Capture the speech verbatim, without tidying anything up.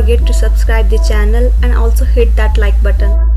forget to subscribe the channel and also hit that like button.